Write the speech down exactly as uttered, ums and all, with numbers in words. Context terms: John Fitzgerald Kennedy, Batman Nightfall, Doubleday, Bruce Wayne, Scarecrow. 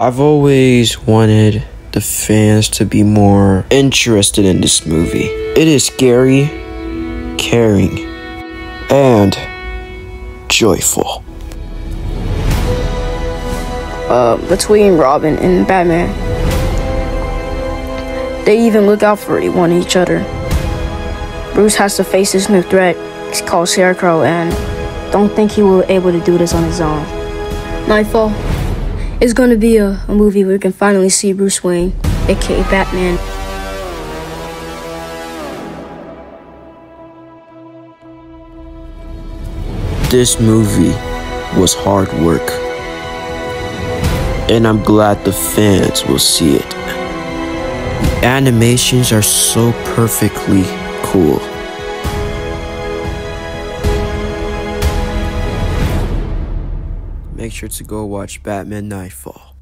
I've always wanted the fans to be more interested in this movie. It is scary, caring, and joyful. Uh, between Robin and Batman, they even look out for one each other. Bruce has to face this new threat. It's called Scarecrow, and don't think he will be able to do this on his own. Nightfall. It's going to be a, a movie where we can finally see Bruce Wayne, aka Batman. This movie was hard work, and I'm glad the fans will see it. The animations are so perfectly cool. Make sure to go watch Batman Nightfall.